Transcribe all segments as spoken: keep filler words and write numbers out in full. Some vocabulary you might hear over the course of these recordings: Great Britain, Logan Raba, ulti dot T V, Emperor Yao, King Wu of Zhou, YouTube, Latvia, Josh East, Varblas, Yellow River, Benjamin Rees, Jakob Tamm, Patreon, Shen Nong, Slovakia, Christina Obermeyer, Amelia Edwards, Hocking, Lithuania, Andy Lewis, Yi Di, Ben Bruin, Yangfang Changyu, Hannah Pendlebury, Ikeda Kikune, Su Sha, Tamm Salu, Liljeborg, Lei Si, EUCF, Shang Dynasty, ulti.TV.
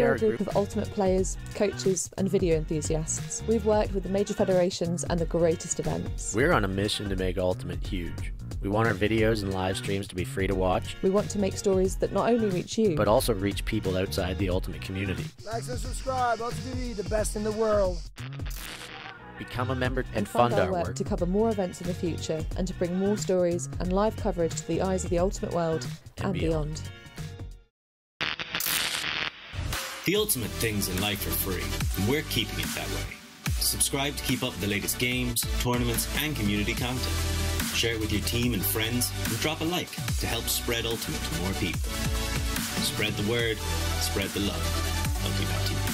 We are a group of ultimate players, coaches and video enthusiasts. We've worked with the major federations and the greatest events. We're on a mission to make Ultimate huge. We want our videos and live streams to be free to watch. We want to make stories that not only reach you, but also reach people outside the Ultimate community. Like and subscribe, ulti dot T V, the best in the world. Become a member and, and fund, fund our, our work, work to cover more events in the future and to bring more stories and live coverage to the eyes of the Ultimate world and, and beyond. beyond. The ultimate things in life are free, and we're keeping it that way. Subscribe to keep up with the latest games, tournaments, and community content. Share it with your team and friends, and drop a like to help spread Ultimate to more people. Spread the word, spread the love. ulti dot T V.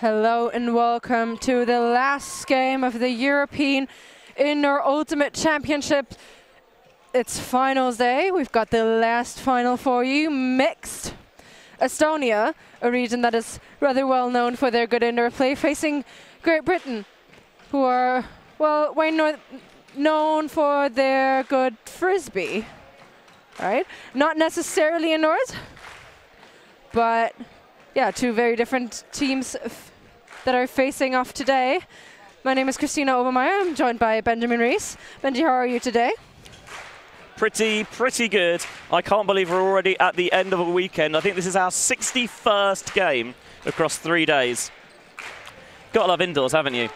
Hello and welcome to the last game of the European Indoor Ultimate Championship. It's finals day. We've got the last final for you, mixed. Estonia, a region that is rather well known for their good indoor play, facing Great Britain, who are, well, well known for their good frisbee. All right, not necessarily indoors, but yeah, two very different teams that are facing off today. My name is Christina Obermeyer. I'm joined by Benjamin Rees. Benji, how are you today? Pretty, pretty good. I can't believe we're already at the end of a weekend. I think this is our sixty-first game across three days. Got to love indoors, haven't you?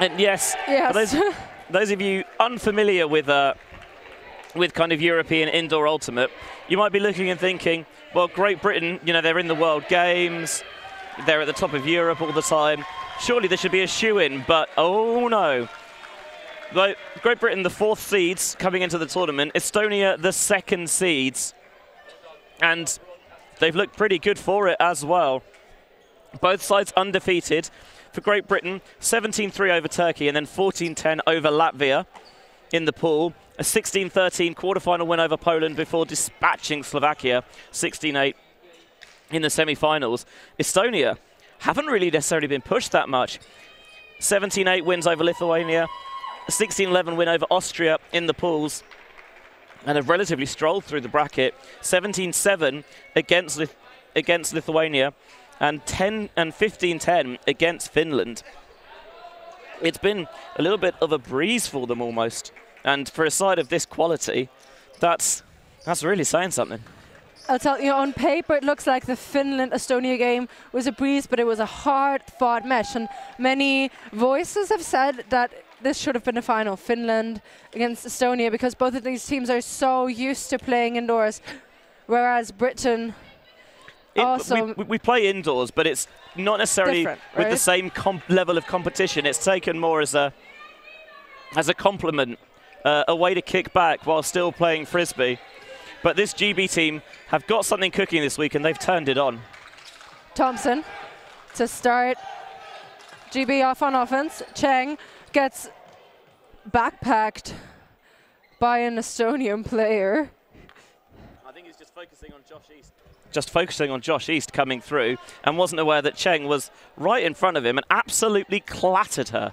And yes, yes. For those, those of you unfamiliar with, uh, with kind of European Indoor Ultimate, you might be looking and thinking, well, Great Britain, you know, they're in the World Games. They're at the top of Europe all the time. Surely there should be a shoe-in, but oh no. Though Great Britain, the fourth seeds coming into the tournament. Estonia, the second seeds. And they've looked pretty good for it as well. Both sides undefeated. For Great Britain, seventeen three over Turkey and then fourteen ten over Latvia in the pool. A sixteen thirteen quarterfinal win over Poland before dispatching Slovakia sixteen eight in the semi-finals. Estonia haven't really necessarily been pushed that much. seventeen eight wins over Lithuania, sixteen eleven win over Austria in the pools, and have relatively strolled through the bracket. seventeen seven against Lith against Lithuania, and ten and fifteen ten against Finland. It's been a little bit of a breeze for them almost. And for a side of this quality, that's that's really saying something. I'll tell you, on paper it looks like the Finland-Estonia game was a breeze, but it was a hard-fought match. And many voices have said that this should have been a final, Finland against Estonia, because both of these teams are so used to playing indoors, whereas Britain it, also... We, we play indoors, but it's not necessarily with right? the same comp level of competition. It's taken more as a as a compliment. Uh, a way to kick back while still playing frisbee. But this G B team have got something cooking this week and they've turned it on. Thompson to start. G B off on offense. Cheng gets backpacked by an Estonian player. I think he's just focusing on Josh East. Just focusing on Josh East coming through, and wasn't aware that Cheng was right in front of him and absolutely clattered her.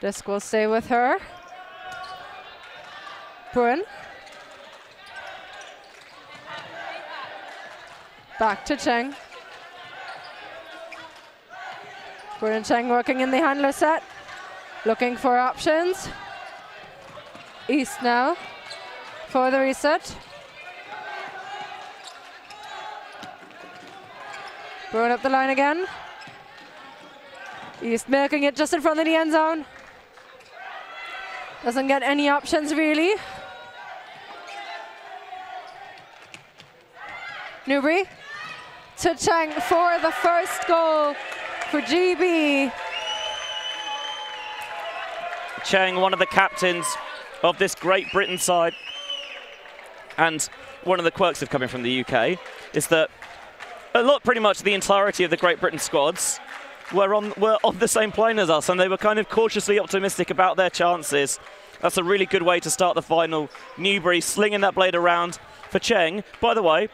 Disc will stay with her. Bruin. Back to Cheng. Bruin and Cheng working in the handler set. Looking for options. East now for the reset. Bruin up the line again. East milking it just in front of the end zone. Doesn't get any options, really. Newbury to Chang for the first goal for G B. Chang, one of the captains of this Great Britain side. And one of the quirks of coming from the U K is that a lot, pretty much the entirety of the Great Britain squads were on, were on the same plane as us, and they were kind of cautiously optimistic about their chances. That's a really good way to start the final. Newbury slinging that blade around for Cheng. By the way,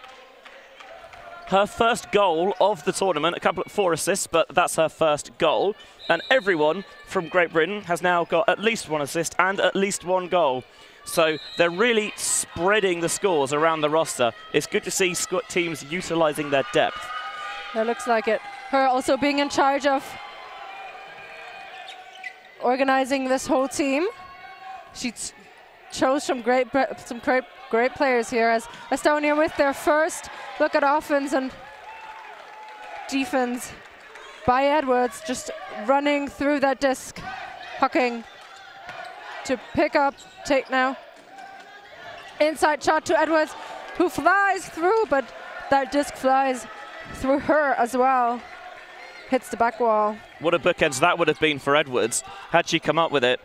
her first goal of the tournament, a couple of four assists, but that's her first goal. And everyone from Great Britain has now got at least one assist and at least one goal. So they're really spreading the scores around the roster. It's good to see teams utilising their depth. That looks like it. Her also being in charge of organising this whole team. She chose some great, some great, great players here as Estonia with their first look at offense and defense by Edwards, just running through that disc, hucking to pick up Tate now. Inside shot to Edwards, who flies through, but that disc flies through her as well. Hits the back wall. What a bookends that would have been for Edwards had she come up with it.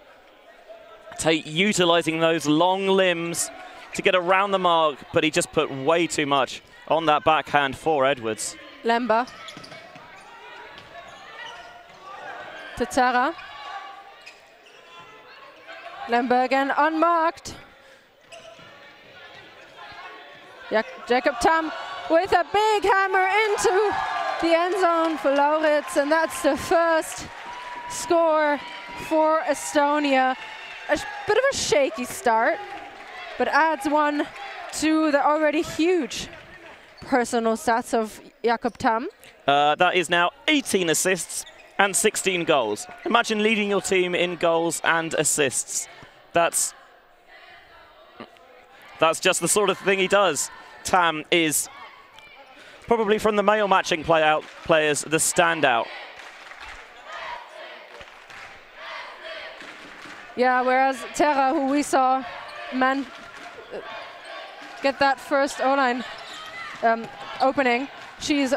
Tate utilising those long limbs to get around the mark, but he just put way too much on that backhand for Edwards. Lemba. To Tera. Lemba again, unmarked. Jakob Tamm with a big hammer into the end zone for Lauritz, and that's the first score for Estonia. A bit of a shaky start, but adds one to the already huge personal stats of Jakob Tamm. Uh, that is now eighteen assists and sixteen goals. Imagine leading your team in goals and assists. That's, that's just the sort of thing he does. Tamm is probably, from the male matching play out players, the standout. Yeah, whereas Tera, who we saw man uh, get that first O-line um, opening, she's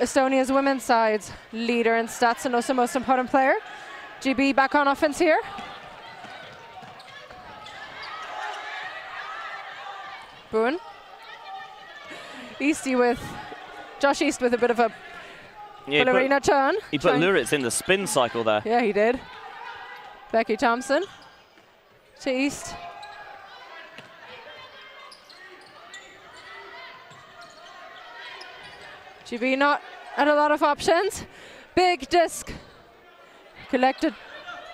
Estonia's women's side's leader in stats and also most important player. G B back on offense here. Bruin. Easty with, Josh East with a bit of a yeah, ballerina he put, turn. He put Luritz in the spin cycle there. Yeah, he did. Becky Thompson to East. G B not had a lot of options. Big disc collected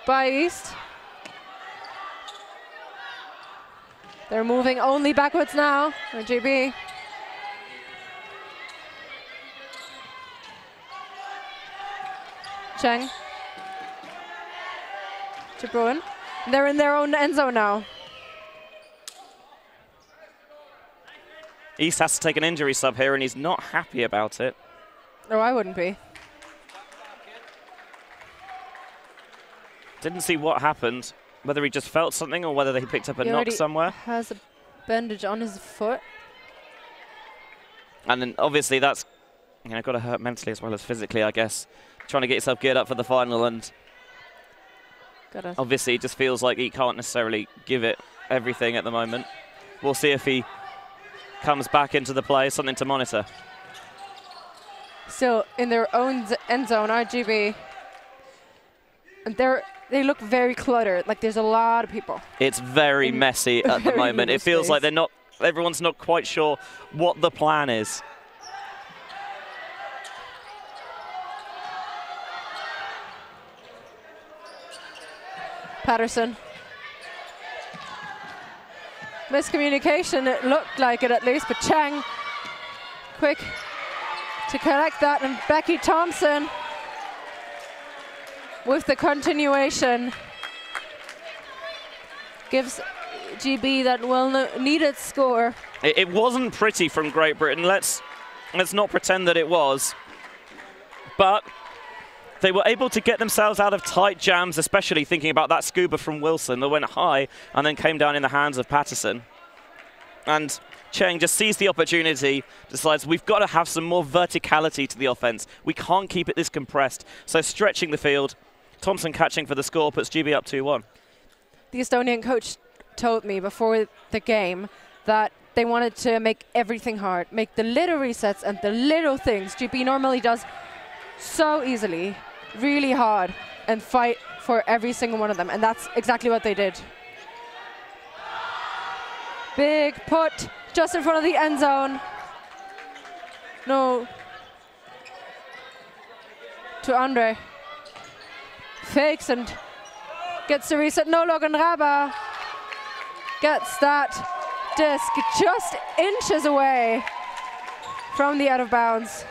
by East. They're moving only backwards now with G B. Cheng. To Bruin. They're in their own end zone now. East has to take an injury sub here, and he's not happy about it. No, I wouldn't be. Didn't see what happened, whether he just felt something or whether they picked up a knock somewhere. He has a bandage on his foot. And then obviously that's, you know, got to hurt mentally as well as physically, I guess. Trying to get yourself geared up for the final, and Gotta. Obviously, it just feels like he can't necessarily give it everything at the moment. We'll see if he comes back into the play. Something to monitor. Still in their own end zone, R G B. And they're, they look very cluttered. Like, there's a lot of people. It's very in messy at very the moment. It feels space. like they're not. Everyone's not quite sure what the plan is. Patterson. Miscommunication, it looked like it at least, but Chang quick to collect that, and Becky Thompson with the continuation gives G B that well-needed score. It, it wasn't pretty from Great Britain, let's, let's not pretend that it was, but they were able to get themselves out of tight jams, especially thinking about that scuba from Wilson that went high and then came down in the hands of Patterson. And Cheng just sees the opportunity, decides we've got to have some more verticality to the offense. We can't keep it this compressed. So stretching the field, Thompson catching for the score, puts G B up two one. The Estonian coach told me before the game that they wanted to make everything hard, make the little resets and the little things G B normally does so easily, really hard, and fight for every single one of them. And that's exactly what they did. Big put, just in front of the end zone. No. To Andre. Fakes and gets the reset. No, Logan Raba gets that disc just inches away from the out-of-bounds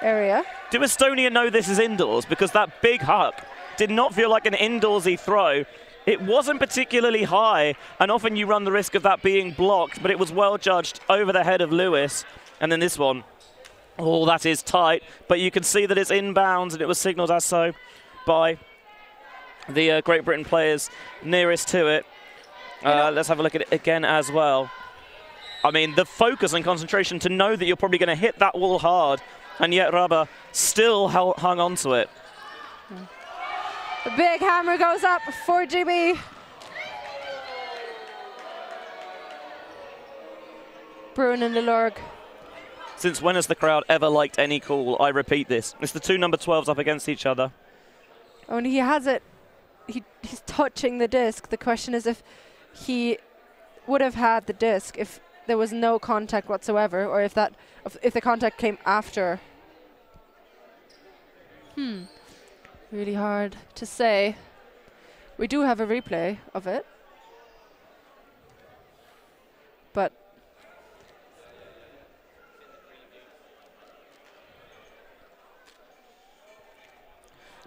area. Do Estonia know this is indoors? Because that big huck did not feel like an indoorsy throw. It wasn't particularly high, and often you run the risk of that being blocked, but it was well judged over the head of Lewis. And then this one, oh, that is tight, but you can see that it's inbounds, and it was signalled as so by the uh, Great Britain players nearest to it. Uh, let's have a look at it again as well. I mean, the focus and concentration to know that you're probably going to hit that wall hard, and yet Raba still hung on to it. Mm. The big hammer goes up for G B. Bruin and Lilorg. Since when has the crowd ever liked any call? I repeat this. It's the two number twelves up against each other. Oh, and he has it. He, he's touching the disc. The question is if he would have had the disc if there was no contact whatsoever, or if that if, if the contact came after. Hmm. Really hard to say. We do have a replay of it. But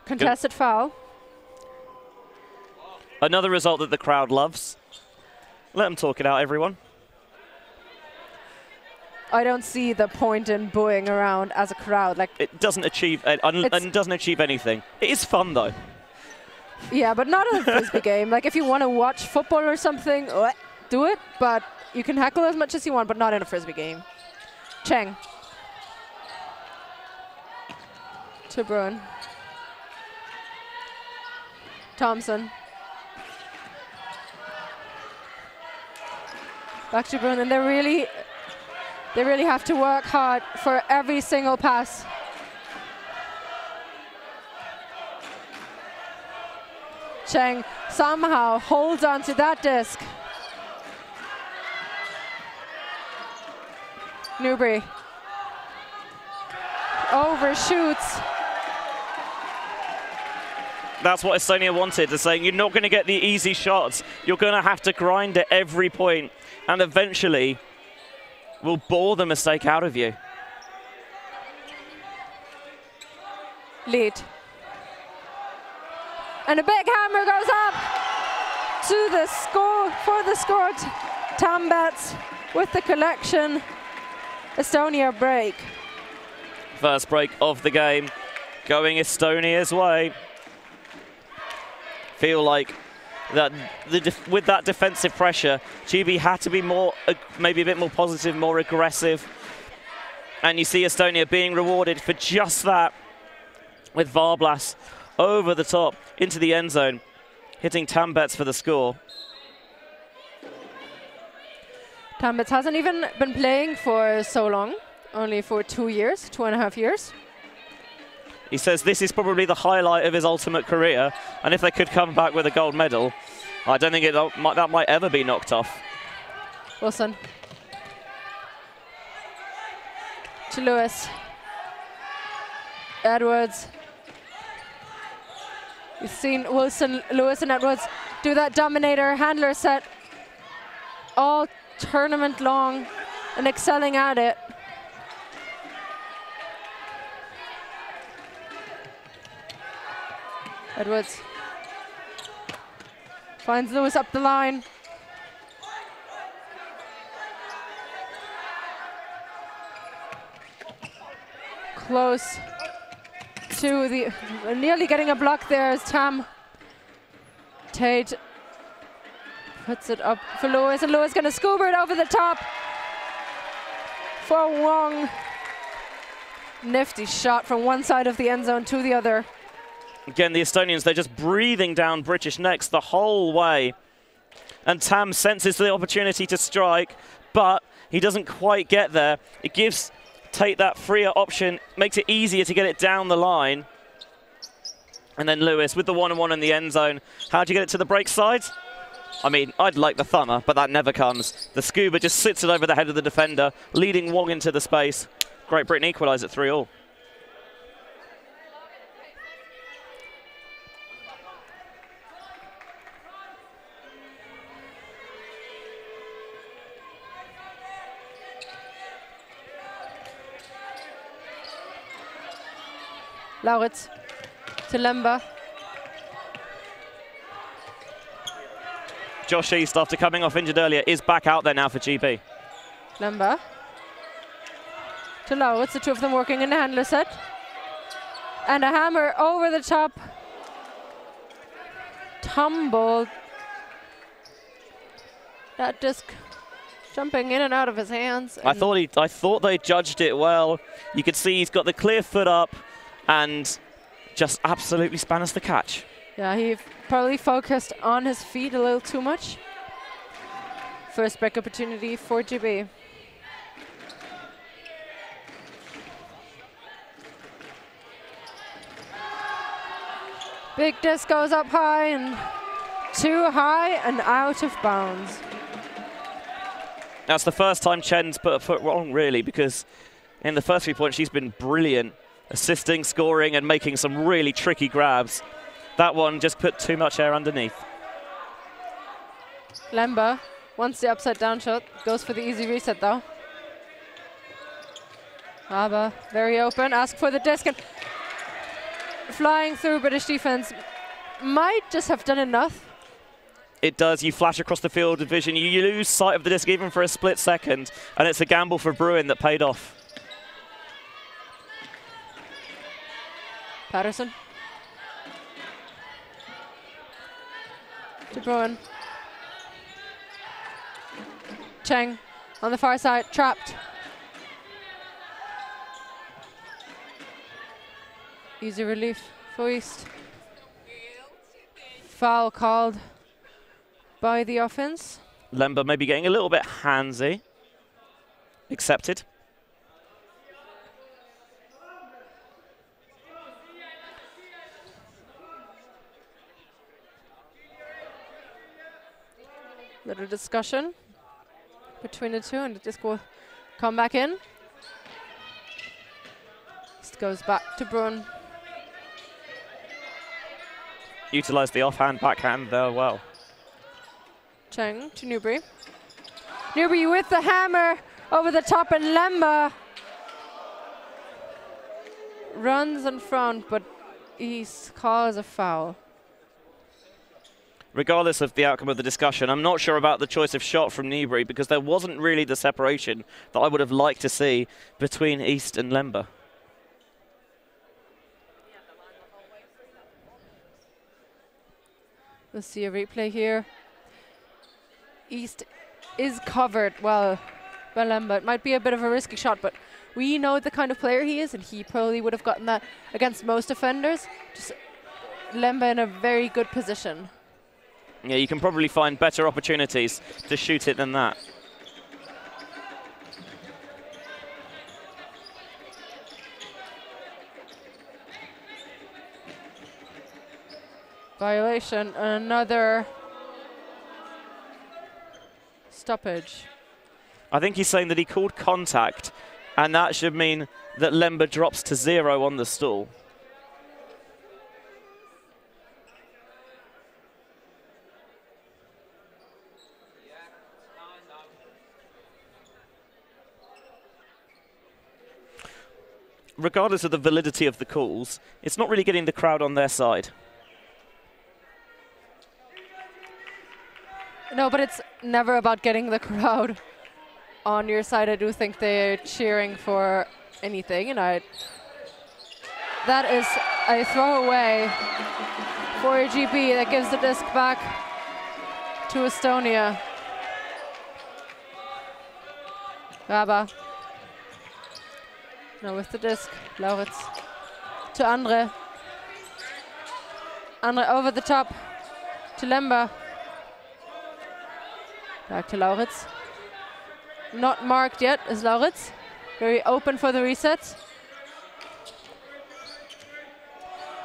contested Good. foul. Another result that the crowd loves. Let them talk it out, everyone. I don't see the point in booing around as a crowd. Like it doesn't achieve uh, and doesn't achieve anything. It is fun though. Yeah, but not in a frisbee game. Like if you want to watch football or something, do it. But you can heckle as much as you want, but not in a frisbee game. Cheng to Bruin. Thompson. Back to Bruin, and they're really. They really have to work hard for every single pass. Cheng somehow holds on to that disc. Newbury overshoots. That's what Estonia wanted. They're saying, you're not going to get the easy shots. You're going to have to grind at every point, and eventually will bore the mistake out of you. Lead. And a big hammer goes up to the score, for the score. Tamm Bets with the collection. Estonia break. First break of the game, going Estonia's way. Feel like That the def with that defensive pressure, G B had to be more, uh, maybe a bit more positive, more aggressive. And you see Estonia being rewarded for just that with Varblas over the top into the end zone, hitting Tamm Bets for the score. Tamm Bets hasn't even been playing for so long, only for two years, two and a half years. He says this is probably the highlight of his ultimate career, and if they could come back with a gold medal, I don't think it, that might ever be knocked off. Wilson. To Lewis. Edwards. You've seen Wilson, Lewis and Edwards do that dominator handler set all tournament long and excelling at it. Edwards finds Lewis up the line. Close to the, nearly getting a block there as Tamm. Tate puts it up for Lewis, and Lewis going to scuba it over the top for Wong. Nifty shot from one side of the end zone to the other. Again, the Estonians, they're just breathing down British necks the whole way. And Tamm senses the opportunity to strike, but he doesn't quite get there. It gives Tate that freer option, makes it easier to get it down the line. And then Lewis with the one-on-one in the end zone. How do you get it to the break side? I mean, I'd like the thumber, but that never comes. The scuba just sits it over the head of the defender, leading Wong into the space. Great Britain equalise at three all. Lauritz to Lemba. Josh East, after coming off injured earlier, is back out there now for G B. Lemba to Lauritz, the two of them working in the handler set. And a hammer over the top. Tumbled. That disc jumping in and out of his hands. I thought he, I thought they judged it well. You could see he's got the clear foot up, and just absolutely span us the catch. Yeah, he probably focused on his feet a little too much. First break opportunity for G B. Big disc goes up high and too high and out of bounds. That's the first time Chen's put a foot wrong, really, because in the first three points she's been brilliant, assisting, scoring, and making some really tricky grabs. That one just put too much air underneath. Lemba wants the upside down shot, goes for the easy reset though. Raba, very open, asks for the disc, and flying through British defense. Might just have done enough. It does, you flash across the field of vision, you lose sight of the disc even for a split second, and it's a gamble for Bruin that paid off. Patterson to Bruin. Cheng on the far side, trapped. Easy relief for East. Foul called by the offense. Lemba maybe getting a little bit handsy. Accepted. Little discussion between the two, and the disc will come back in. Just goes back to Bruin. Utilised the offhand, backhand there well. Cheng to Newbury. Newbury with the hammer over the top, and Lemba runs in front, but he calls a foul. Regardless of the outcome of the discussion, I'm not sure about the choice of shot from Newbury, because there wasn't really the separation that I would have liked to see between East and Lemba. We'll see a replay here. East is covered well by Lemba. It might be a bit of a risky shot, but we know the kind of player he is, and he probably would have gotten that against most defenders. Just Lemba in a very good position. Yeah, you can probably find better opportunities to shoot it than that. Violation, another stoppage. I think he's saying that he called contact, and that should mean that Lemba drops to zero on the stall. Regardless of the validity of the calls, it's not really getting the crowd on their side. No, but it's never about getting the crowd on your side. I do think they're cheering for anything, and I, that is a throwaway for G B that gives the disc back to Estonia. Raba. Now with the disc, Lauritz to Andre. Andre over the top to Lemba. Back to Lauritz. Not marked yet is Lauritz. Very open for the reset.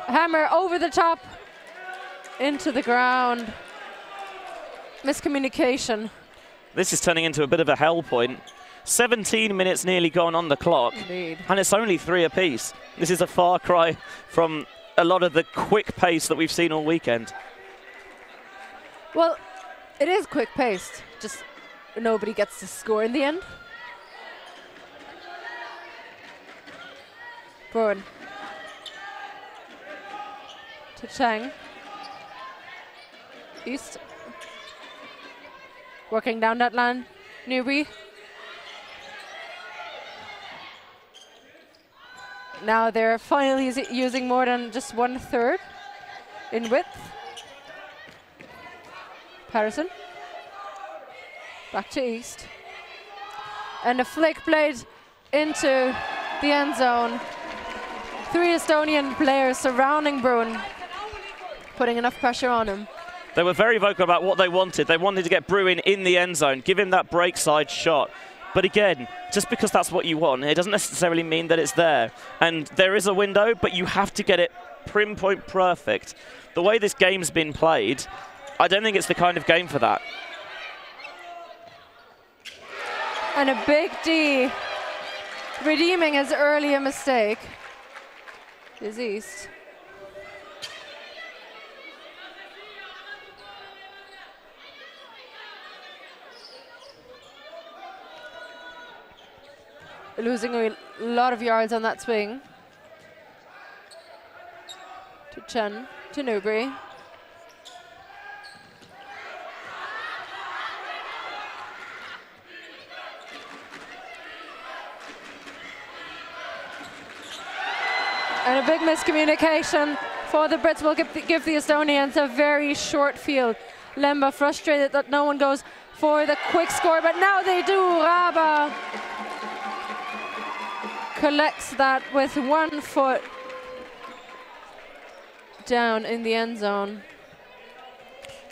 Hammer over the top, into the ground. Miscommunication. This is turning into a bit of a hell point. seventeen minutes nearly gone on the clock. Indeed. And it's only three apiece. This is a far cry from a lot of the quick pace that we've seen all weekend. Well, it is quick paced, just nobody gets to score in the end. Bruin to Chang. East working down that line. Newby. Now they're finally using more than just one third in width. Patterson. Back to East. And a flick played into the end zone. Three Estonian players surrounding Bruin, putting enough pressure on him. They were very vocal about what they wanted. They wanted to get Bruin in the end zone, give him that breakside shot. But again, just because that's what you want, it doesn't necessarily mean that it's there. And there is a window, but you have to get it pinpoint perfect. The way this game's been played, I don't think it's the kind of game for that. And a big D, redeeming his earlier mistake, is East. Losing a lot of yards on that swing. To Chen, to Newbury. And a big miscommunication for the Brits will give the, give the Estonians a very short field. Lemba frustrated that no one goes for the quick score, but now they do. Raba collects that with one foot down in the end zone.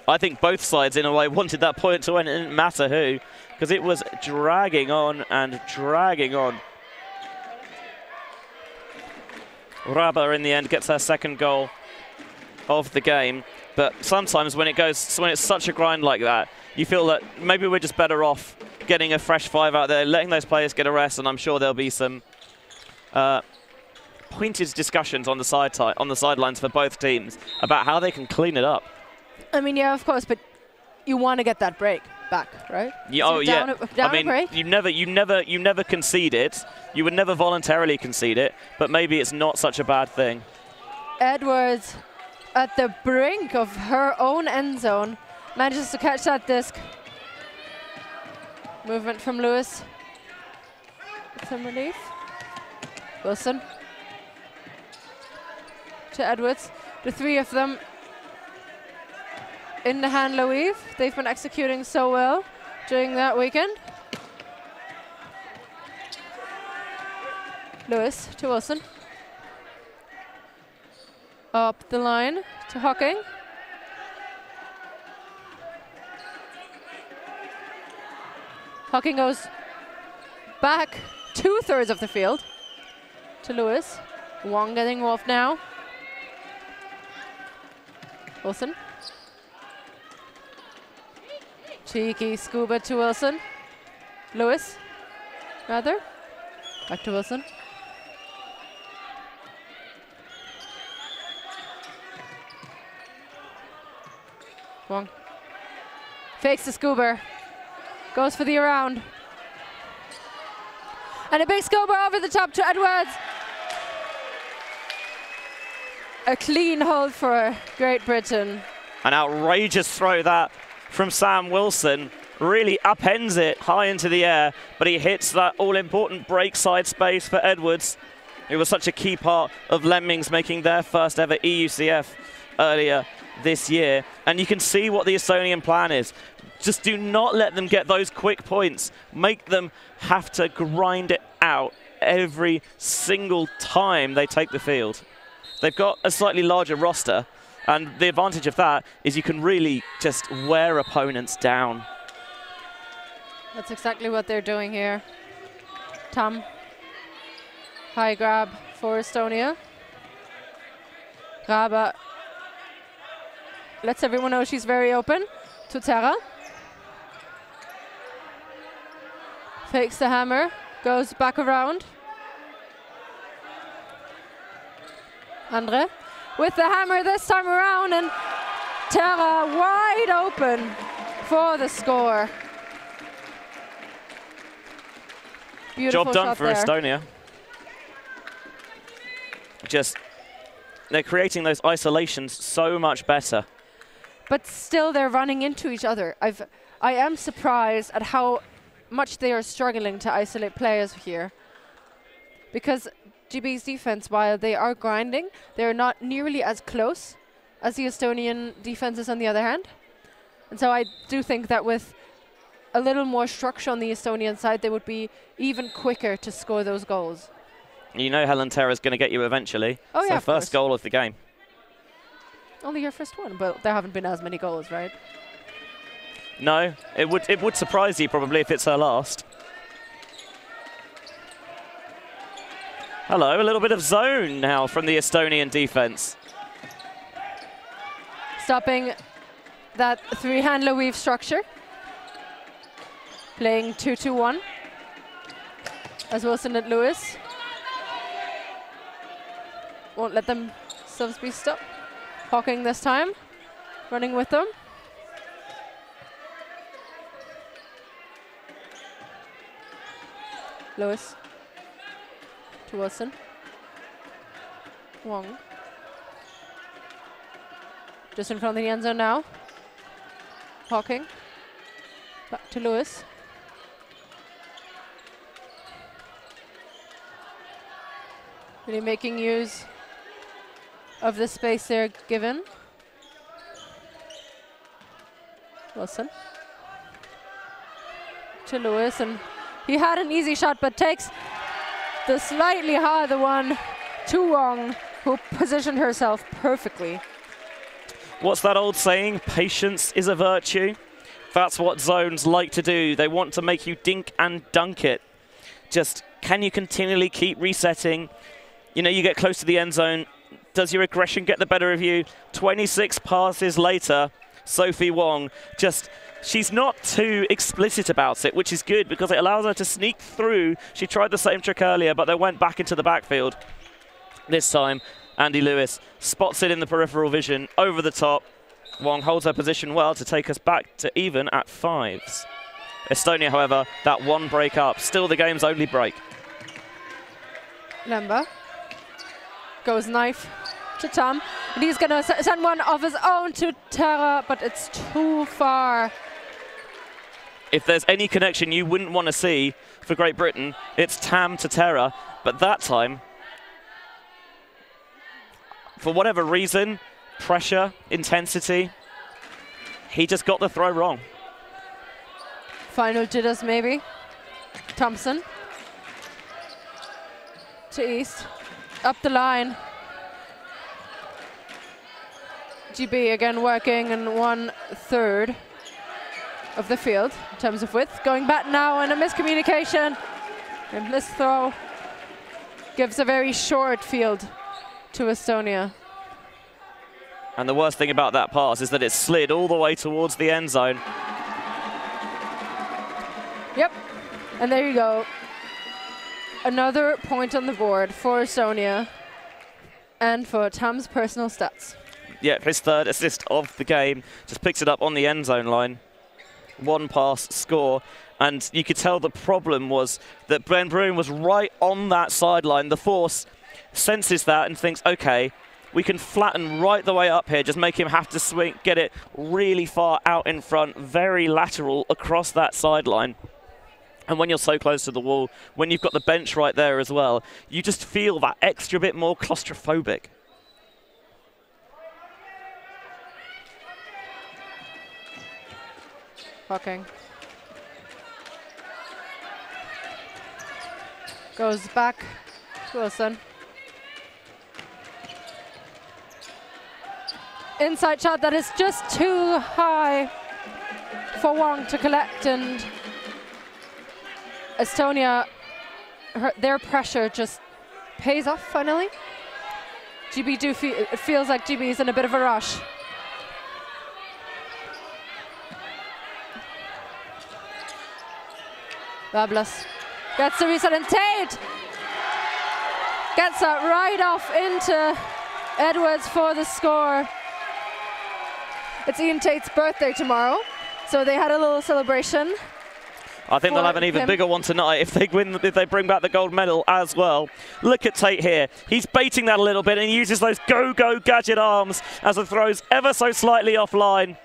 I think both sides, in a way, wanted that point to win. It didn't matter who, because it was dragging on and dragging on. Raba, in the end, gets her second goal of the game. But sometimes when it goes, when it's such a grind like that, you feel that maybe we're just better off getting a fresh five out there, letting those players get a rest, and I'm sure there'll be some uh, pointed discussions on the side on the sidelines for both teams about how they can clean it up. I mean, yeah, of course, but you want to get that break back, right? Yeah, so oh down yeah. A, down I mean, a break? you never, you never, you never concede it. You would never voluntarily concede it, but maybe it's not such a bad thing. Edwards, at the brink of her own end zone, manages to catch that disc. Movement from Lewis. Some relief. Wilson to Edwards. The three of them in the hand, Loewe. They've been executing so well during that weekend. Lewis to Wilson. Up the line to Hocking. Hocking goes back two-thirds of the field to Lewis. Wong getting off now. Wilson. Cheeky scuba to Wilson. Lewis, rather. Back to Wilson. Wong. Fakes the scuba. Goes for the around. And a big scuba over the top to Edwards. A clean hold for Great Britain. An outrageous throw that from Sam Wilson. Really upends it high into the air, but he hits that all-important breakside space for Edwards. It was such a key part of Lemmings making their first ever E U C F earlier this year. And you can see what the Estonian plan is. Just do not let them get those quick points. Make them have to grind it out every single time they take the field. They've got a slightly larger roster, and the advantage of that is you can really just wear opponents down. That's exactly what they're doing here. Tamm. High grab for Estonia. Raba lets everyone know she's very open to Tera. Fakes the hammer, goes back around. Andre with the hammer this time around, and Tera wide open for the score. Beautiful job done for there. Estonia. Just, they're creating those isolations so much better. But still they're running into each other. I've, I am surprised at how much they are struggling to isolate players here. Because G B's defense, while they are grinding, they're not nearly as close as the Estonian defenses on the other hand. And so I do think that with a little more structure on the Estonian side, they would be even quicker to score those goals. You know Helen Tera is going to get you eventually. Oh, yeah, so first goal of the game. Only your first one, but there haven't been as many goals, right? No, it would, it would surprise you probably if it's her last. Hello, a little bit of zone now from the Estonian defense. Stopping that three-handler weave structure. Playing two two one as Wilson and Lewis. Won't let them subs be stopped. Hawking this time, running with them. Lewis to Wilson. Wong. Just in front of the end zone now. Hawking. Back to Lewis. Really making use of the space they're given. Wilson to Lewis, and he had an easy shot but takes the slightly harder one to Wong, who positioned herself perfectly. What's that old saying? Patience is a virtue. That's what zones like to do. They want to make you dink and dunk it. Just, can you continually keep resetting? You know, you get close to the end zone. Does your aggression get the better of you? twenty-six passes later, Sophie Wong just, she's not too explicit about it, which is good because it allows her to sneak through. She tried the same trick earlier, but they went back into the backfield. This time, Andy Lewis spots it in the peripheral vision, over the top. Wong holds her position well to take us back to even at fives. Estonia, however, that one break up. Still the game's only break. Lemba goes knife to Tamm, and he's going to send one of his own to Tera, but it's too far. If there's any connection you wouldn't want to see for Great Britain, it's Tamm to Tera, but that time, for whatever reason, pressure, intensity, he just got the throw wrong. Final jitters maybe. Thompson to East. Up the line. G B again working in one third of the field in terms of width. Going back now, and a miscommunication. And this throw gives a very short field to Estonia. And the worst thing about that pass is that it slid all the way towards the end zone. Yep, and there you go. Another point on the board for Estonia and for Tamm's personal stats. Yeah, his third assist of the game. Just picks it up on the end zone line. One pass, score. And you could tell the problem was that Ben Bruin was right on that sideline. The force senses that and thinks, OK, we can flatten right the way up here. Just make him have to swing, get it really far out in front, very lateral across that sideline. And when you're so close to the wall, when you've got the bench right there as well, you just feel that extra bit more claustrophobic. Hooking. Goes back to Wilson. Inside shot that is just too high for Wong to collect, and Estonia, her, their pressure just pays off finally. G B do fe it feels like G B is in a bit of a rush. Bablas gets the reset, and Tate gets that right off into Edwards for the score. It's Ian Tate's birthday tomorrow, so they had a little celebration. I think they'll have an even bigger one tonight if they win, if they bring back the gold medal as well. Look at Tate here. He's baiting that a little bit and uses those go-go gadget arms as it throws ever so slightly offline.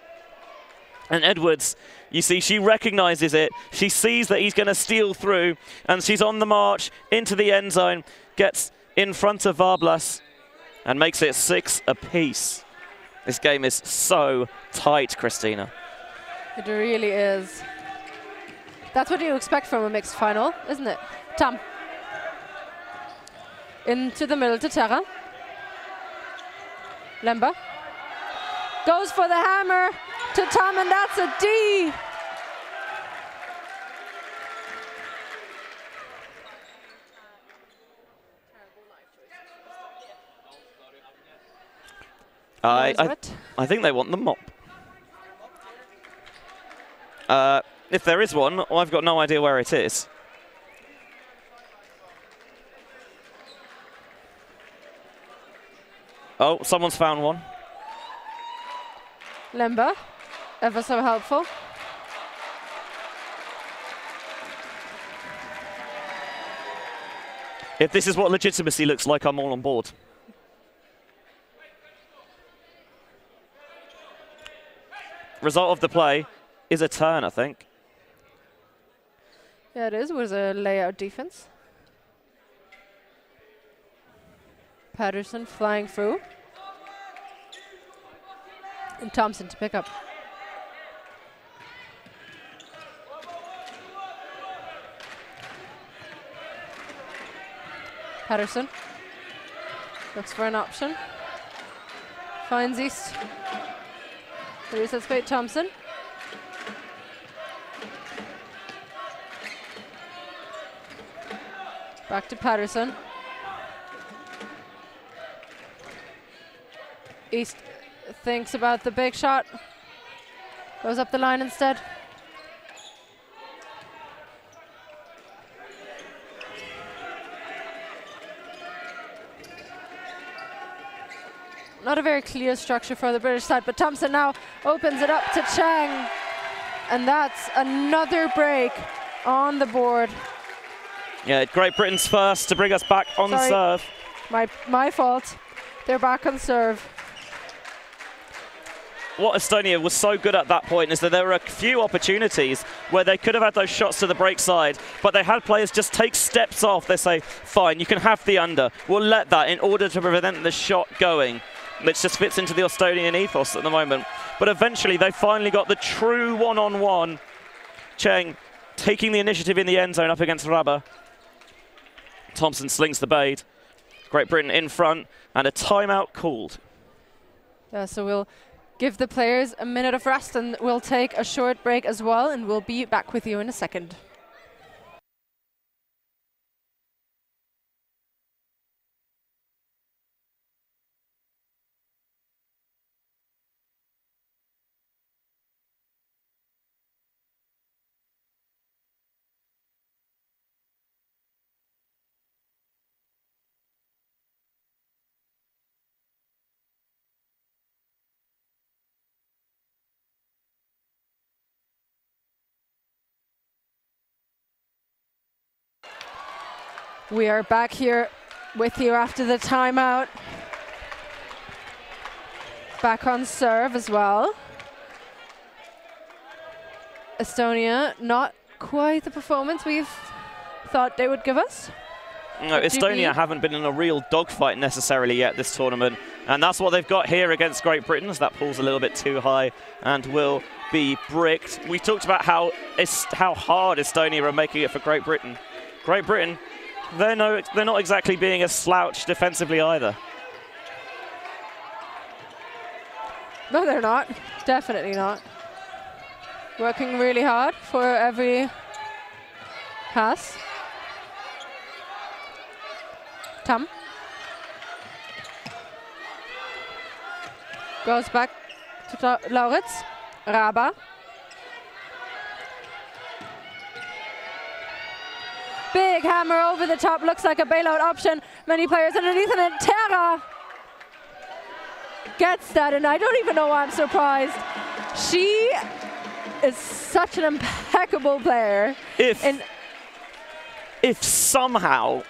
And Edwards, you see, she recognises it. She sees that he's going to steal through, and she's on the march into the end zone, gets in front of Varblas, and makes it six apiece. This game is so tight, Christina. It really is. That's what you expect from a mixed final, isn't it? Tamm. Into the middle to Tera. Lemba. Goes for the hammer to Tamm, and that's a D. I, I, I think they want the mop. Uh, if there is one, I've got no idea where it is. Oh, someone's found one. Lemba, ever so helpful. If this is what legitimacy looks like, I'm all on board. Result of the play is a turn, I think. Yeah, it is. It was a layout defense. Patterson flying through. And Thompson to pick up. Patterson looks for an option. Finds East. That's great, Thompson. Back to Patterson. East thinks about the big shot. Goes up the line instead. Not a very clear structure for the British side, but Thompson now opens it up to Chang. And that's another break on the board. Yeah, Great Britain's first to bring us back on Sorry. serve. My, my fault. They're back on serve. What Estonia was so good at that point is that there were a few opportunities where they could have had those shots to the break side, but they had players just take steps off. They say, fine, you can have the under. We'll let that in order to prevent the shot going. Which just fits into the Estonian ethos at the moment. But eventually, they finally got the true one-on-one. Cheng taking the initiative in the end zone up against Raba. Thompson slings the bait. Great Britain in front, and a timeout called. Yeah, so we'll give the players a minute of rest, and we'll take a short break as well, and we'll be back with you in a second. We are back here with you after the timeout. Back on serve as well. Estonia, not quite the performance we've thought they would give us. No, Estonia haven't been in a real dogfight necessarily yet this tournament, and that's what they've got here against Great Britain, so that pool's a little bit too high and will be bricked. We talked about how how hard Estonia are making it for Great Britain. Great Britain, they're, no, they're not exactly being a slouch defensively either. No, they're not. Definitely not. Working really hard for every pass. Tamm goes back to Lauritz. Raba. Big hammer over the top. Looks like a bailout option. Many players underneath it. And Tera gets that. And I don't even know why I'm surprised. She is such an impeccable player. If, and if somehow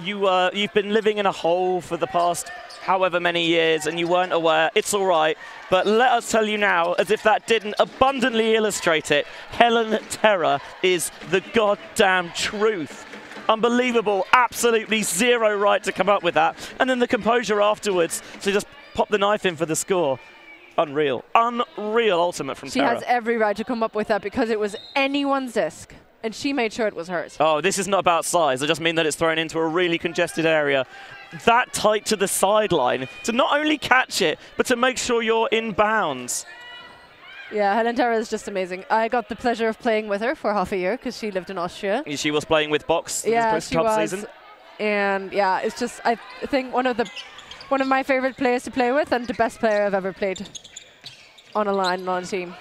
you, uh, you've been living in a hole for the past however many years and you weren't aware, it's all right. But let us tell you now, as if that didn't abundantly illustrate it, Helen Tera is the goddamn truth. Unbelievable, absolutely zero right to come up with that. And then the composure afterwards to just pop the knife in for the score. Unreal. Unreal ultimate from Tera. She has every right to come up with that because it was anyone's disc. And she made sure it was hers. Oh, this is not about size. I just mean that it's thrown into a really congested area. That tight to the sideline. To not only catch it, but to make sure you're in bounds. Yeah, Helen Tera is just amazing. I got the pleasure of playing with her for half a year because she lived in Austria. She was playing with Box yeah, this she top was. season. And yeah, it's just, I think, one of the one of my favorite players to play with and the best player I've ever played on a line and on a team.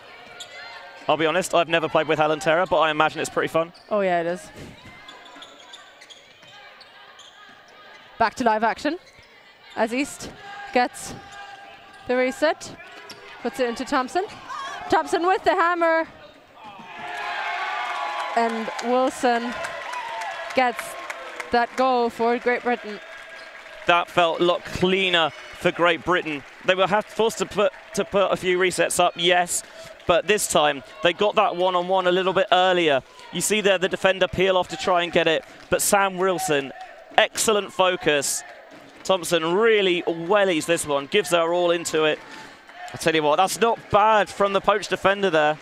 I'll be honest, I've never played with Helen Tera, but I imagine it's pretty fun. Oh yeah, it is. Back to live action. As East gets the reset, puts it into Thompson. Thompson with the hammer. And Wilson gets that goal for Great Britain. That felt a lot cleaner for Great Britain. They were forced to put, to put a few resets up, yes. But this time, they got that one-on-one a little bit earlier. You see there the defender peel off to try and get it, but Sam Wilson, excellent focus. Thompson really wellies this one, gives her all into it. I tell you what, that's not bad from the poached defender there.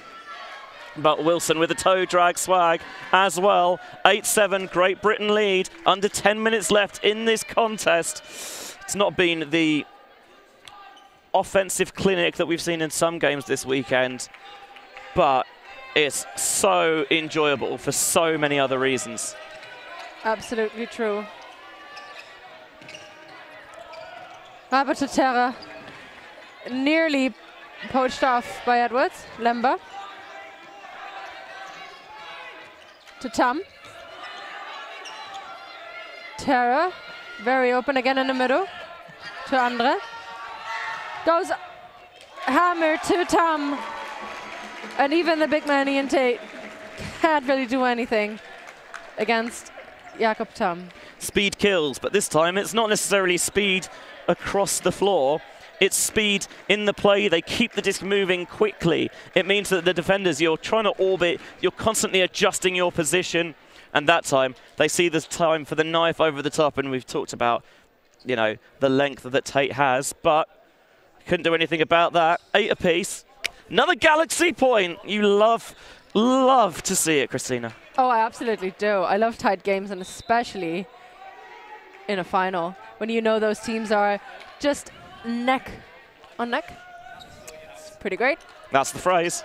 But Wilson with a toe drag swag as well. eight seven, Great Britain lead, under ten minutes left in this contest. It's not been the offensive clinic that we've seen in some games this weekend, but it's so enjoyable for so many other reasons. Absolutely true. Raba to Tera, nearly poached off by Edwards. Lemba to Tamm. Tera, very open again in the middle to Andre. Goes hammer to Tamm, and even the big man Ian Tate can't really do anything against Jakob Tamm. Speed kills, but this time it's not necessarily speed across the floor, it's speed in the play. They keep the disc moving quickly. It means that the defenders, you're trying to orbit, you're constantly adjusting your position, and that time they see the time for the knife over the top, and we've talked about, you know, the length that Tate has, but couldn't do anything about that. Eight apiece. Another Galaxy point. You love, love to see it, Christina. Oh, I absolutely do. I love tight games, and especially in a final, when you know those teams are just neck on neck. It's pretty great. That's the phrase.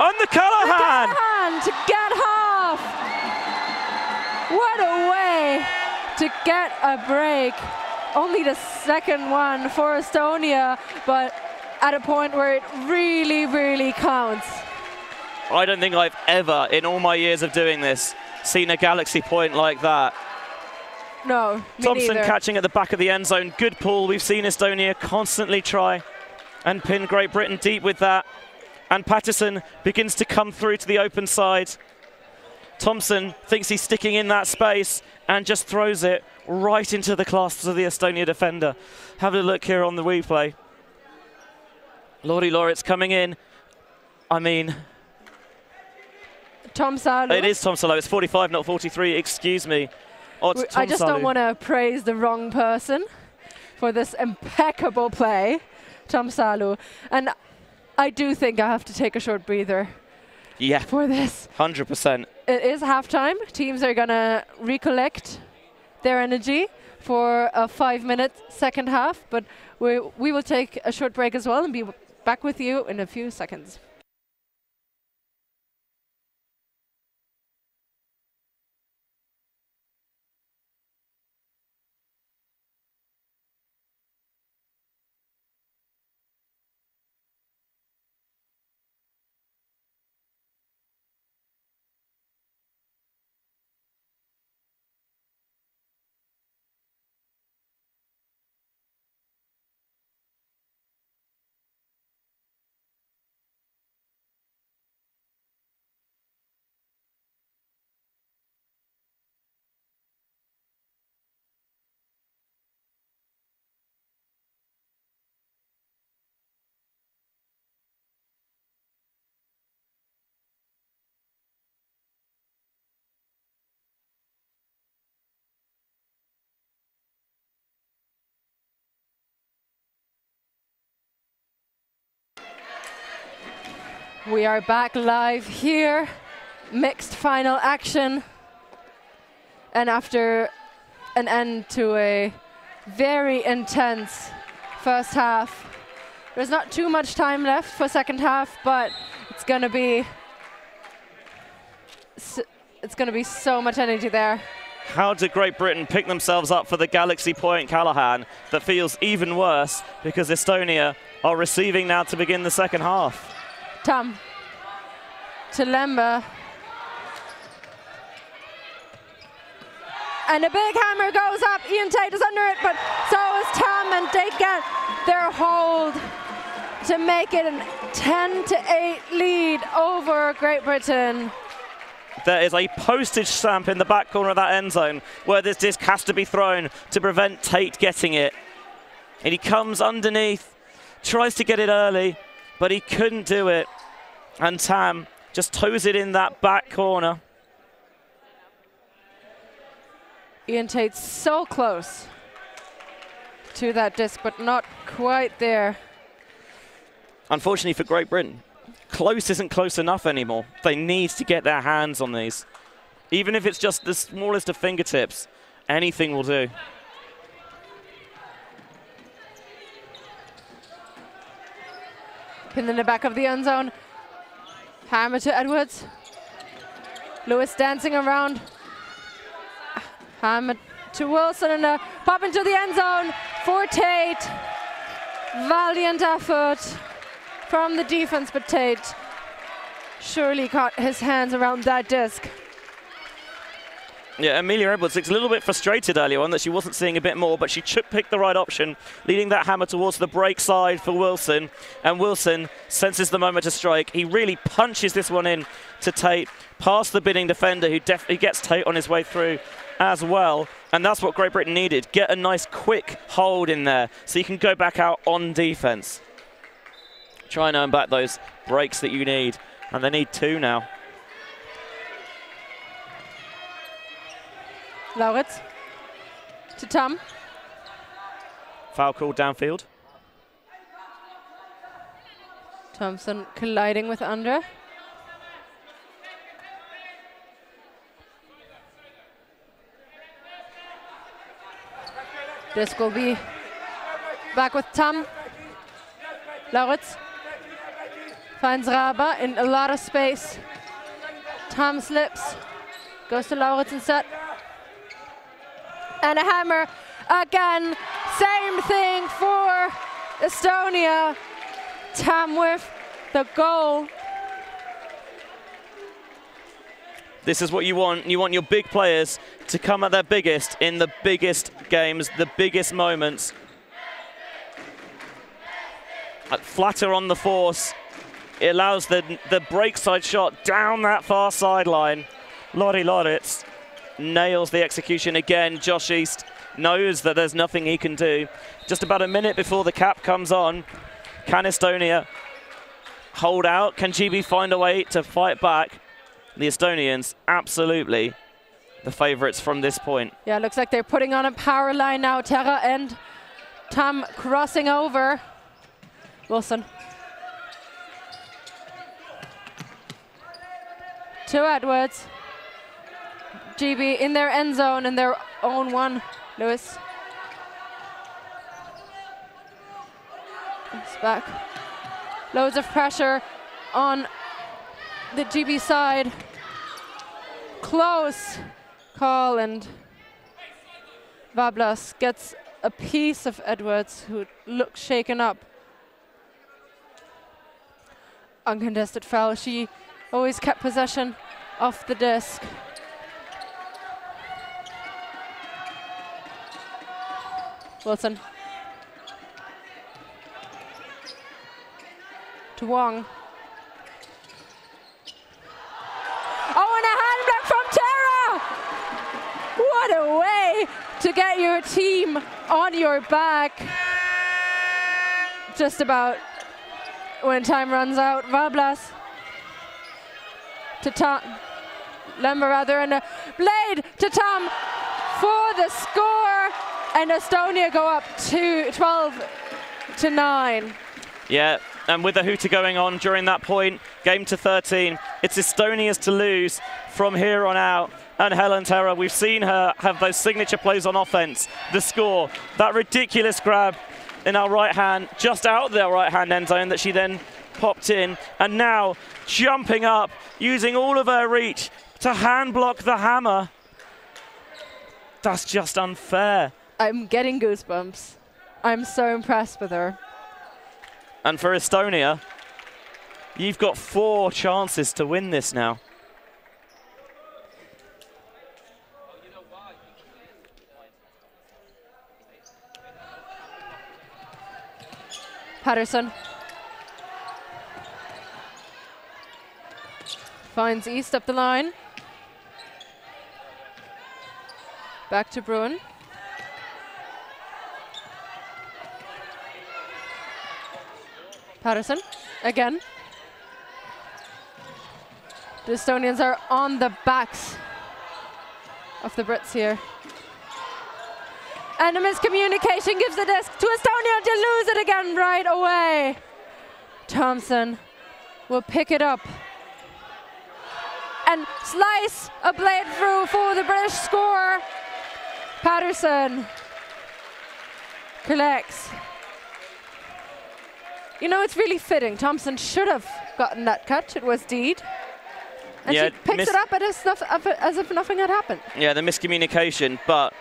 On the Callahan! Callahan to get half. What a way to get a break. Only the second one for Estonia, but at a point where it really, really counts. I don't think I've ever, in all my years of doing this, seen a Galaxy point like that. No, me Thompson neither. Catching at the back of the end zone. Good pull. We've seen Estonia constantly try and pin Great Britain deep with that. And Patterson begins to come through to the open side. Thompson thinks he's sticking in that space and just throws it right into the clasps of the Estonia defender. Have a look here on the replay. Lordi Lauritz coming in. I mean... Tamm Salu. It is Tamm Salu. It's forty-five, not forty-three. Excuse me. Oh, it's Tamm I just Salu. Don't want to praise the wrong person for this impeccable play, Tamm Salu. And I do think I have to take a short breather yeah. for this. one hundred percent. It is halftime. Teams are going to recollect their energy for a five-minute second half. But we, we will take a short break as well and be back with you in a few seconds. We are back live here, mixed final action. And after an end to a very intense first half, there's not too much time left for second half, but it's going to be so, it's going to be so much energy there. How did Great Britain pick themselves up for the Galaxy Point, Callaghan, that feels even worse because Estonia are receiving now to begin the second half? Tamm to Lemba. And a big hammer goes up. Ian Tate is under it, but so is Tamm, and they get their hold to make it a ten to eight lead over Great Britain. There is a postage stamp in the back corner of that end zone where this disc has to be thrown to prevent Tate getting it. And he comes underneath, tries to get it early, but he couldn't do it. And Tamm just toes it in that back corner. Ian Tate's so close to that disc, but not quite there. Unfortunately for Great Britain, close isn't close enough anymore. They need to get their hands on these. Even if it's just the smallest of fingertips, anything will do. In the back of the end zone. Hammer to Edwards. Lewis dancing around. Hammer to Wilson and a pop into the end zone for Tate. Valiant effort from the defense, but Tate surely got his hands around that disc. Yeah, Amelia Edwards looks a little bit frustrated earlier on that she wasn't seeing a bit more, but she picked the right option, leading that hammer towards the break side for Wilson. And Wilson senses the moment to strike. He really punches this one in to Tate, past the bidding defender, who definitely gets Tate on his way through as well. And that's what Great Britain needed. Get a nice quick hold in there so you can go back out on defense. Try and earn back those breaks that you need. And they need two now. Lauritz to Tamm. Foul call downfield. Thompson colliding with Andre. This will be back with Tamm. Lauritz finds Raba in a lot of space. Tamm slips, goes to Lauritz instead. And a hammer again. Same thing for Estonia. Tamm with the goal. This is what you want. You want your big players to come at their biggest in the biggest games, the biggest moments. Flatter on the force. It allows the, the breakside shot down that far sideline. Lottie Loritz nails the execution again. Josh East knows that there's nothing he can do. Just about a minute before the cap comes on, can Estonia hold out? Can G B find a way to fight back? The Estonians absolutely the favorites from this point. Yeah, looks like they're putting on a power line now. Tera and Tamm crossing over. Wilson. To Edwards. G B in their end zone, in their own one. Lewis. It's back. Loads of pressure on the G B side. Close call, and Vablas gets a piece of Edwards, who looks shaken up. Uncontested foul. She always kept possession off the disc. Wilson. To Wong. Oh, and a handback from Tera! What a way to get your team on your back. Just about when time runs out. Vablas to Tamm. Lemba rather, and a blade to Tamm for the score. And Estonia go up to twelve to nine. Yeah. And with the hooter going on during that point, game to thirteen, it's Estonia's to lose from here on out. And Helen Tera, we've seen her have those signature plays on offense. The score, that ridiculous grab in our right hand, just out of their right hand end zone that she then popped in. And now jumping up, using all of her reach to hand block the hammer. That's just unfair. I'm getting goosebumps. I'm so impressed with her. And for Estonia, you've got four chances to win this now. Patterson finds East up the line. Back to Bruin. Patterson, again. The Estonians are on the backs of the Brits here. And a miscommunication gives the disc to Estonia to lose it again right away. Thompson will pick it up and slice a blade through for the British score. Patterson collects. You know, it's really fitting. Thompson should have gotten that catch. It was Deed. And yeah, she picks it up as if nothing had happened. Yeah, the miscommunication. But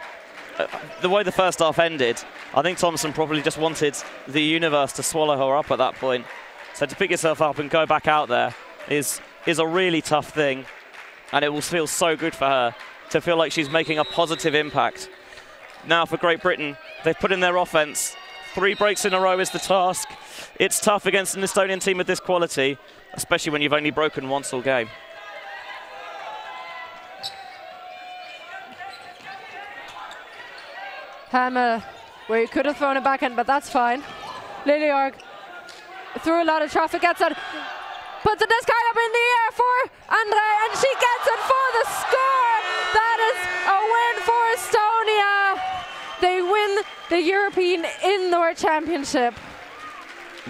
uh, the way the first half ended, I think Thompson probably just wanted the universe to swallow her up at that point. So to pick yourself up and go back out there is, is a really tough thing. And it will feel so good for her to feel like she's making a positive impact. Now for Great Britain, they've put in their offense. Three breaks in a row is the task. It's tough against an Estonian team of this quality, especially when you've only broken once all game. Hammer, where you could have thrown a backhand, but that's fine. Liljeborg threw a lot of traffic, gets it, puts the disc high up in the air for Andre, and she gets it for the score. That is a win for Estonia. They win the European Indoor Championship.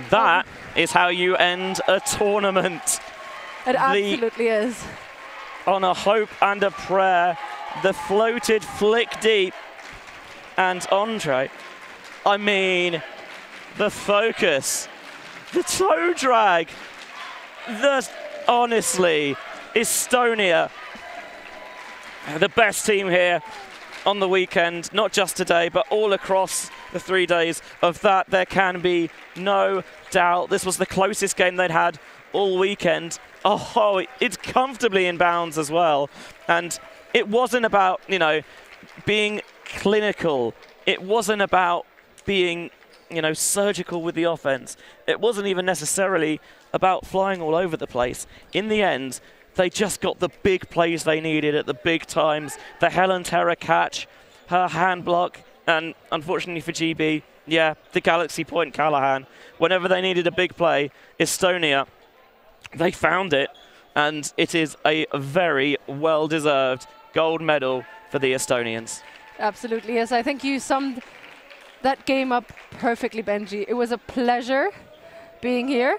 That um, is how you end a tournament. It the, absolutely is. On a hope and a prayer, the floated flick deep. And Andre, I mean, the focus, the toe drag, the, honestly, Estonia, the best team here on the weekend, not just today, but all across the three days. Of that, there can be no doubt. This was the closest game they'd had all weekend. Oh, it's comfortably in bounds as well. And it wasn't about, you know, being clinical. It wasn't about being, you know, surgical with the offense. It wasn't even necessarily about flying all over the place. In the end, they just got the big plays they needed at the big times. The Helen Tera catch, her hand block, and unfortunately for G B, yeah, the Galaxy Point Callahan. Whenever they needed a big play, Estonia, they found it, and it is a very well-deserved gold medal for the Estonians. Absolutely, yes. I think you summed that game up perfectly, Benji. It was a pleasure being here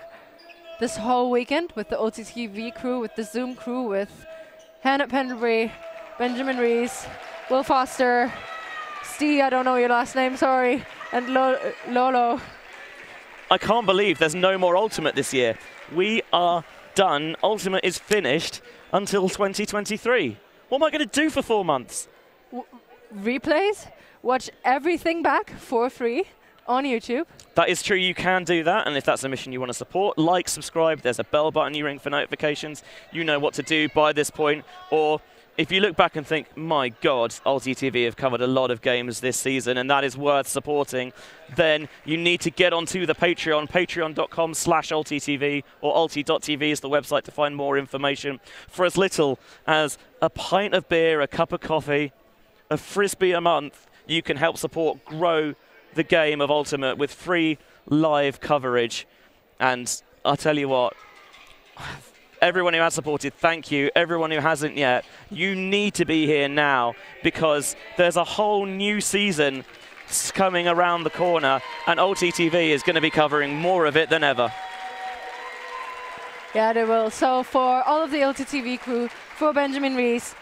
this whole weekend with the O T T V crew, with the Zoom crew, with Hannah Pendlebury, Benjamin Rees, Will Foster, Steve, I don't know your last name, sorry, and Lo Lolo. I can't believe there's no more Ultimate this year. We are done. Ultimate is finished until twenty twenty-three. What am I going to do for four months? W replays? Watch everything back for free on YouTube. That is true, you can do that, and if that's a mission you want to support, like, subscribe, there's a bell button you ring for notifications. You know what to do by this point, or if you look back and think, my God, ulti dot T V have covered a lot of games this season and that is worth supporting, then you need to get onto the Patreon, patreon dot com slash ulti T V, or ulti dot T V is the website to find more information. For as little as a pint of beer, a cup of coffee, a Frisbee a month, you can help support, grow the game of Ultimate with free live coverage. And I'll tell you what, everyone who has supported, thank you. Everyone who hasn't yet, you need to be here now because there's a whole new season coming around the corner and ulti dot T V is going to be covering more of it than ever. Yeah, they will. So for all of the ulti dot T V crew, for Benjamin Rees,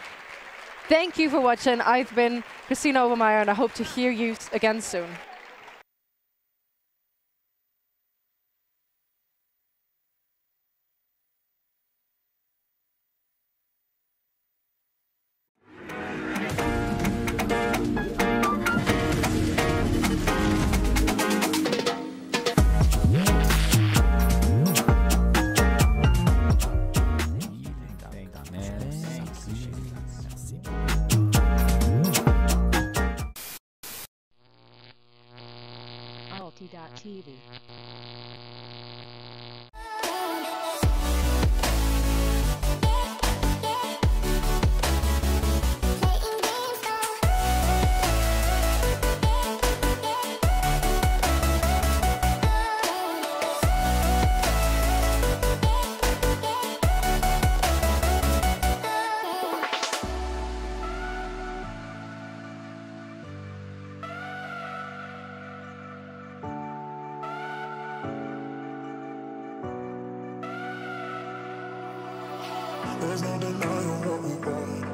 thank you for watching. I've been Christina Obermeyer and I hope to hear you again soon. There's no denying what we want.